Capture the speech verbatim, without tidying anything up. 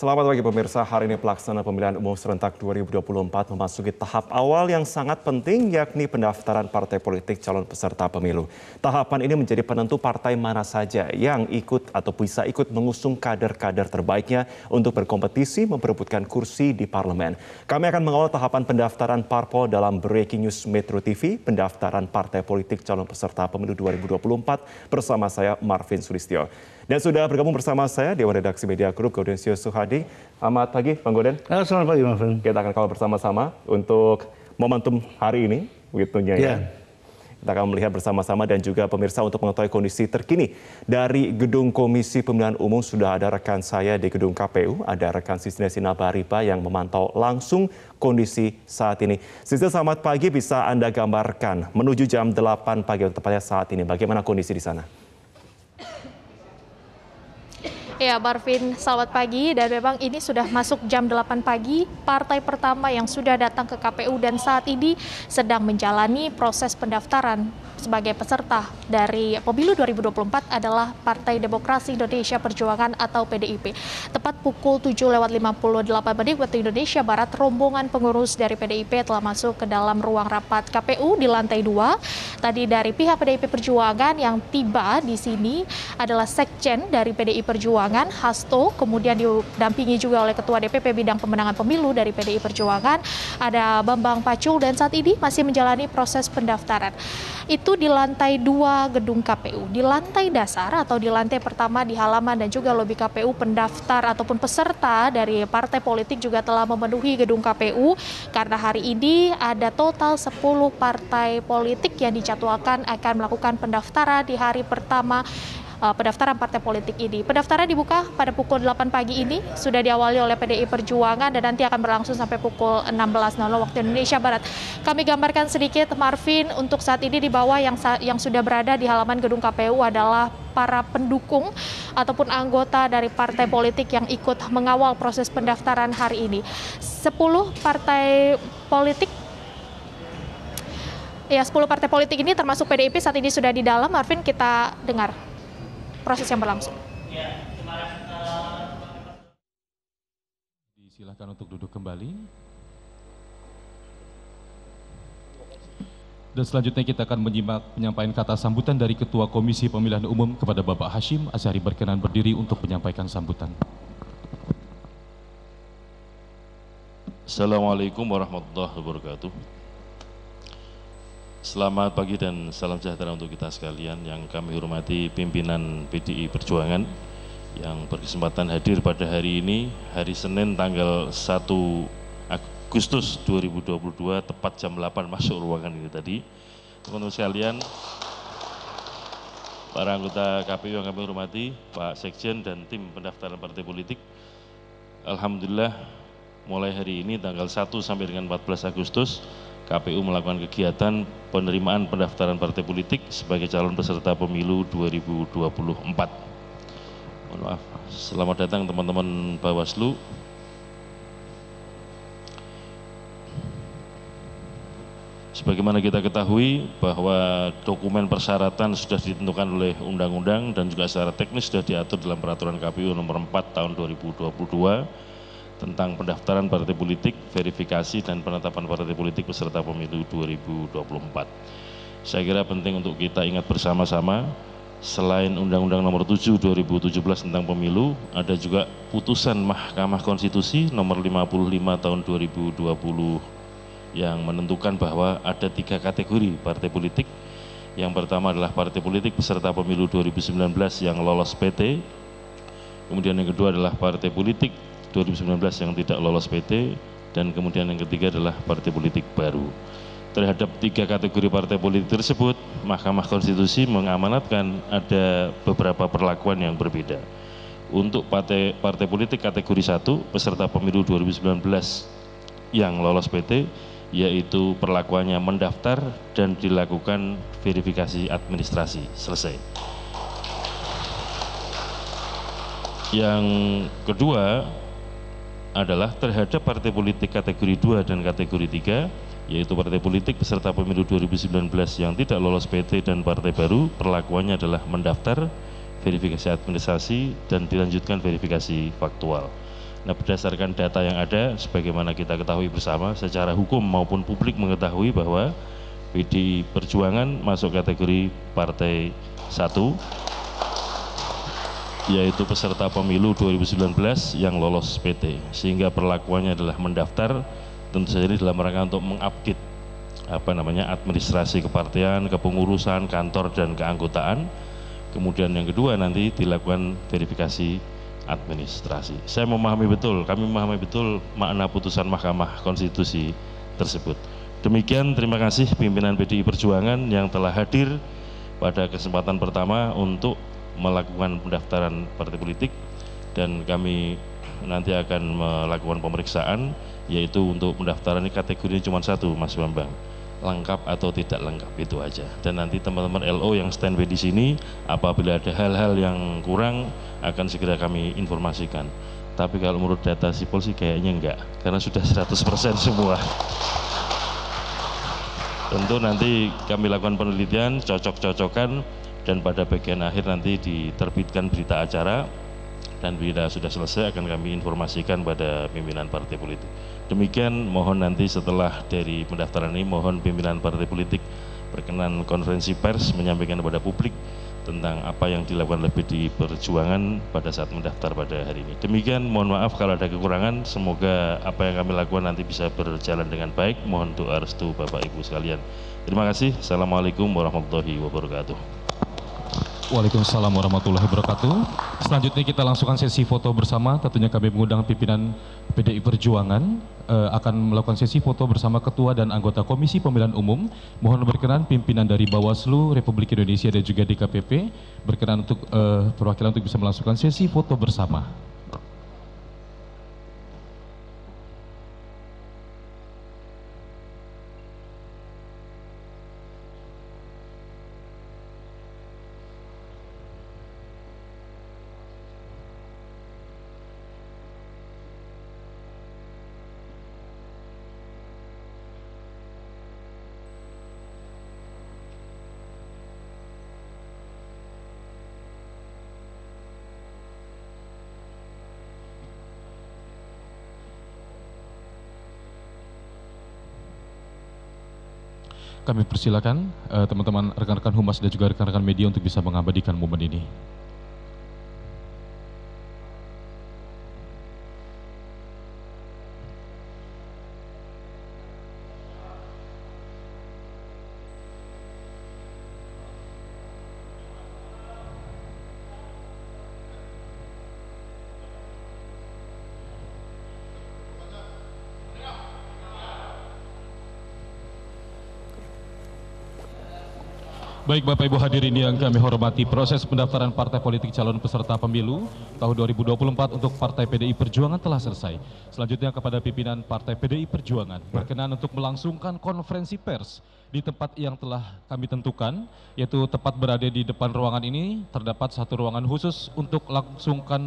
Selamat pagi pemirsa, hari ini pelaksanaan pemilihan umum serentak dua ribu dua puluh empat memasuki tahap awal yang sangat penting, yakni pendaftaran partai politik calon peserta pemilu. Tahapan ini menjadi penentu partai mana saja yang ikut atau bisa ikut mengusung kader-kader terbaiknya untuk berkompetisi memperebutkan kursi di parlemen. Kami akan mengawal tahapan pendaftaran parpol dalam Breaking News Metro T V, pendaftaran partai politik calon peserta pemilu dua ribu dua puluh empat bersama saya Marvin Sulistyo. Dan sudah bergabung bersama saya Dewan Redaksi Media Group Gaudensius. Selamat pagi, Bang Goden. Halo, selamat pagi, Bang Goden. Kita akan kawal bersama-sama untuk momentum hari ini, begitunya ya. Yeah. Kita akan melihat bersama-sama dan juga pemirsa untuk mengetahui kondisi terkini dari Gedung Komisi Pemilihan Umum sudah ada rekan saya di Gedung K P U, ada rekan Sistina Sinabariba yang memantau langsung kondisi saat ini. Sistina, selamat pagi. Bisa Anda gambarkan menuju jam delapan pagi tepatnya saat ini, bagaimana kondisi di sana? Ya, Marvin, selamat pagi, dan memang ini sudah masuk jam delapan pagi, partai pertama yang sudah datang ke K P U dan saat ini sedang menjalani proses pendaftaran sebagai peserta dari pemilu dua ribu dua puluh empat adalah Partai Demokrasi Indonesia Perjuangan atau P D I P. Tepat pukul tujuh lewat lima puluh delapan menit waktu Indonesia Barat, rombongan pengurus dari P D I P telah masuk ke dalam ruang rapat K P U di lantai dua. Tadi dari pihak P D I P Perjuangan yang tiba di sini adalah Sekjen dari P D I Perjuangan, Hasto, kemudian didampingi juga oleh Ketua D P P Bidang Pemenangan Pemilu dari P D I Perjuangan, ada Bambang Pacul, dan saat ini masih menjalani proses pendaftaran. Itu di lantai dua gedung K P U. Di lantai dasar atau di lantai pertama di halaman dan juga lobi K P U, pendaftar ataupun peserta dari partai politik juga telah memenuhi gedung K P U karena hari ini ada total sepuluh partai politik yang dijadwalkan akan melakukan pendaftaran di hari pertama pendaftaran partai politik ini. Pendaftaran dibuka pada pukul delapan pagi ini, sudah diawali oleh P D I Perjuangan dan nanti akan berlangsung sampai pukul enam belas waktu Indonesia Barat. Kami gambarkan sedikit, Marvin, untuk saat ini di bawah yang yang sudah berada di halaman gedung K P U adalah para pendukung ataupun anggota dari partai politik yang ikut mengawal proses pendaftaran hari ini. sepuluh partai politik ya sepuluh partai politik ini termasuk P D I P saat ini sudah di dalam. Marvin, kita dengar proses yang berlangsung. Silakan untuk duduk kembali. Dan selanjutnya kita akan menyimak penyampaian kata sambutan dari Ketua Komisi Pemilihan Umum kepada Bapak Hasyim Asyari, berkenan berdiri untuk menyampaikan sambutan. Assalamualaikum warahmatullahi wabarakatuh. Selamat pagi dan salam sejahtera untuk kita sekalian yang kami hormati pimpinan P D I Perjuangan yang berkesempatan hadir pada hari ini, hari Senin tanggal satu Agustus dua ribu dua puluh dua, tepat jam delapan masuk ruangan ini tadi. Teman-teman sekalian, para anggota K P U yang kami hormati, Pak Sekjen dan tim pendaftaran partai politik, alhamdulillah mulai hari ini tanggal satu sampai dengan empat belas Agustus K P U melakukan kegiatan penerimaan pendaftaran partai politik sebagai calon peserta pemilu dua ribu dua puluh empat. Mohon maaf, selamat datang teman-teman Bawaslu. Sebagaimana kita ketahui bahwa dokumen persyaratan sudah ditentukan oleh undang-undang dan juga secara teknis sudah diatur dalam Peraturan K P U Nomor empat Tahun dua ribu dua puluh dua. Tentang pendaftaran partai politik, verifikasi dan penetapan partai politik peserta pemilu dua ribu dua puluh empat. Saya kira penting untuk kita ingat bersama-sama, selain Undang-Undang Nomor tujuh dua ribu tujuh belas tentang pemilu, ada juga Putusan Mahkamah Konstitusi Nomor lima puluh lima Tahun dua ribu dua puluh yang menentukan bahwa ada tiga kategori partai politik. Yang pertama adalah partai politik peserta pemilu dua ribu sembilan belas yang lolos P T. Kemudian yang kedua adalah partai politik dua ribu sembilan belas yang tidak lolos P T, dan kemudian yang ketiga adalah partai politik baru. Terhadap tiga kategori partai politik tersebut, Mahkamah Konstitusi mengamanatkan ada beberapa perlakuan yang berbeda. Untuk partai, partai politik kategori satu, peserta pemilu dua ribu sembilan belas yang lolos P T, yaitu perlakuannya mendaftar dan dilakukan verifikasi administrasi. Selesai. Yang kedua adalah terhadap partai politik kategori dua dan kategori tiga, yaitu partai politik peserta pemilu dua ribu sembilan belas yang tidak lolos P T dan partai baru, perlakuannya adalah mendaftar, verifikasi administrasi, dan dilanjutkan verifikasi faktual. Nah, berdasarkan data yang ada, sebagaimana kita ketahui bersama, secara hukum maupun publik mengetahui bahwa P D I Perjuangan masuk kategori Partai satu, yaitu peserta pemilu dua ribu sembilan belas yang lolos P T, sehingga perlakuannya adalah mendaftar, tentu saja dalam rangka untuk mengupdate apa namanya administrasi kepartian, kepengurusan, kantor, dan keanggotaan. Kemudian yang kedua nanti dilakukan verifikasi administrasi. Saya memahami betul, kami memahami betul makna putusan Mahkamah Konstitusi tersebut. Demikian, terima kasih pimpinan P D I Perjuangan yang telah hadir pada kesempatan pertama untuk melakukan pendaftaran partai politik, dan kami nanti akan melakukan pemeriksaan, yaitu untuk pendaftaran ini kategorinya cuma satu, Mas Bambang, lengkap atau tidak lengkap, itu aja. Dan nanti teman-teman L O yang standby di sini, apabila ada hal-hal yang kurang akan segera kami informasikan. Tapi kalau menurut data sipol sih kayaknya enggak, karena sudah seratus persen semua. Tentu nanti kami lakukan penelitian, cocok-cocokan, dan pada bagian akhir nanti diterbitkan berita acara, dan bila sudah selesai akan kami informasikan pada pimpinan partai politik. Demikian, mohon nanti setelah dari pendaftaran ini, mohon pimpinan partai politik berkenan konferensi pers menyampaikan kepada publik tentang apa yang dilakukan oleh P D I Perjuangan pada saat mendaftar pada hari ini. Demikian, mohon maaf kalau ada kekurangan, semoga apa yang kami lakukan nanti bisa berjalan dengan baik. Mohon doa restu Bapak Ibu sekalian. Terima kasih. Assalamualaikum warahmatullahi wabarakatuh. Waalaikumsalam warahmatullahi wabarakatuh. Selanjutnya kita langsungkan sesi foto bersama. Tentunya kami mengundang pimpinan P D I Perjuangan e, akan melakukan sesi foto bersama Ketua dan anggota Komisi Pemilihan Umum. Mohon berkenan pimpinan dari Bawaslu Republik Indonesia dan juga D K P P berkenan untuk e, perwakilan untuk bisa melangsungkan sesi foto bersama. Kami persilakan teman-teman eh, rekan-rekan humas dan juga rekan-rekan media untuk bisa mengabadikan momen ini. Baik Bapak Ibu hadirin yang kami hormati, proses pendaftaran partai politik calon peserta pemilu tahun dua ribu dua puluh empat untuk Partai P D I Perjuangan telah selesai. Selanjutnya kepada pimpinan Partai P D I Perjuangan berkenan untuk melangsungkan konferensi pers di tempat yang telah kami tentukan, yaitu tepat berada di depan ruangan ini. Terdapat satu ruangan khusus untuk langsungkan